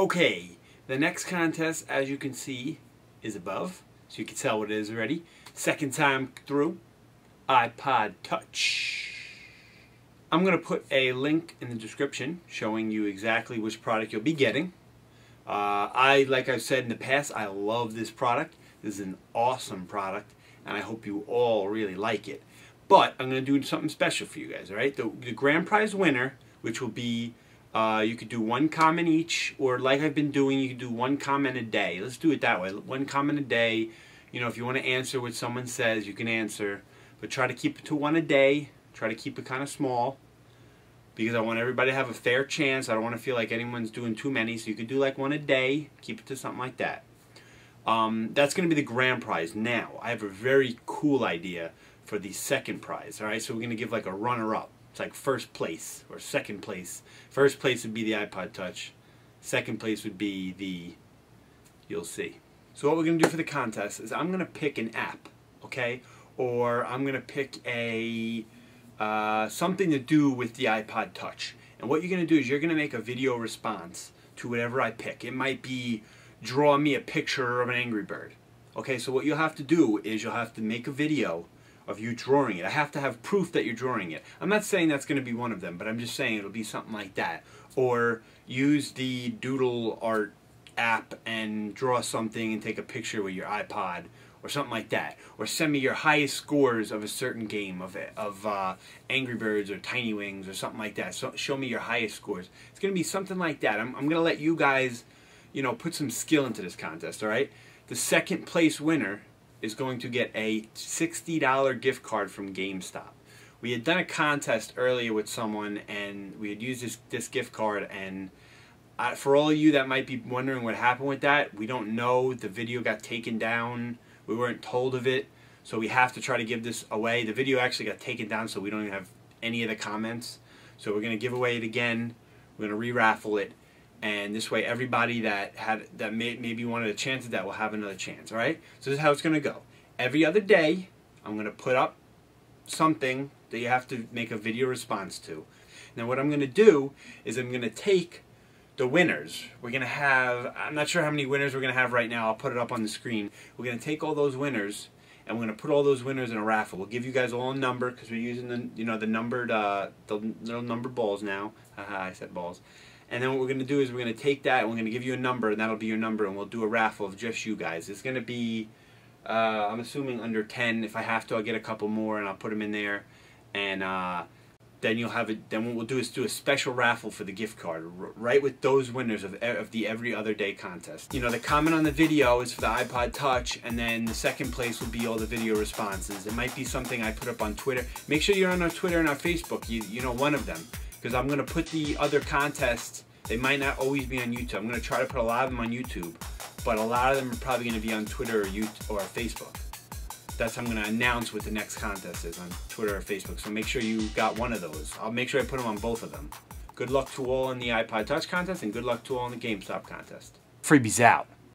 Okay, the next contest, as you can see, is above. So you can tell what it is already. Second time through, iPod Touch. I'm going to put a link in the description showing you exactly which product you'll be getting. Like I've said in the past, I love this product. This is an awesome product, and I hope you all really like it. But I'm going to do something special for you guys, all right? The grand prize winner, which will be, you could do one comment each, or like I've been doing, you could do one comment a day. Let's do it that way. One comment a day. You know, if you want to answer what someone says, you can answer. But try to keep it to one a day. Try to keep it kind of small, because I want everybody to have a fair chance. I don't want to feel like anyone's doing too many, so you could do like one a day. Keep it to something like that. That's going to be the grand prize. Now, I have a very cool idea for the second prize. All right, so we're going to give like a runner-up. It's like first place or second place. First place would be the iPod Touch. Second place would be the, you'll see. So what we're going to do for the contest is I'm going to pick an app, okay? Or I'm going to pick a, something to do with the iPod Touch. And what you're going to do is you're going to make a video response to whatever I pick. It might be draw me a picture of an Angry Bird. Okay, so what you'll have to do is you'll have to make a video of you drawing it. I have to have proof that you're drawing it. I'm not saying that's going to be one of them, but I'm just saying it'll be something like that. Or use the Doodle Art app and draw something and take a picture with your iPod or something like that. Or send me your highest scores of a certain game of Angry Birds or Tiny Wings or something like that. So show me your highest scores. It's going to be something like that. I'm going to let you guys, you know, put some skill into this contest, all right? The second place winner is going to get a $60 gift card from GameStop. We had done a contest earlier with someone, and we had used this gift card, and for all of you that might be wondering what happened with that, we don't know. The video got taken down. We weren't told of it, so we have to try to give this away. The video actually got taken down, so we don't even have any of the comments. So we're going to give away it again. We're going to re-raffle it. And this way, everybody that maybe wanted a chance at that will have another chance, all right? So this is how it's going to go. Every other day, I'm going to put up something that you have to make a video response to. Now, what I'm going to do is I'm going to take the winners. We're going to have, I'm not sure how many winners we're going to have right now. I'll put it up on the screen. We're going to take all those winners, and we're going to put all those winners in a raffle. We'll give you guys all a number, because we're using the numbered, the little number balls now. Haha, I said balls. And then what we're going to do is we're going to take that, and we're going to give you a number, and that'll be your number, and we'll do a raffle of just you guys. It's going to be, I'm assuming under 10. If I have to, I'll get a couple more, and I'll put them in there. And then you'll have it. Then what we'll do is do a special raffle for the gift card, right, with those winners of the every other day contest. You know, the comment on the video is for the iPod Touch, and then the second place will be all the video responses. It might be something I put up on Twitter. Make sure you're on our Twitter and our Facebook. You know, one of them. Because I'm going to put the other contests, they might not always be on YouTube. I'm going to try to put a lot of them on YouTube, but a lot of them are probably going to be on Twitter or YouTube or Facebook. That's how I'm going to announce what the next contest is, on Twitter or Facebook. So make sure you got one of those. I'll make sure I put them on both of them. Good luck to all in the iPod Touch contest, and good luck to all in the GameStop contest. Freebies out.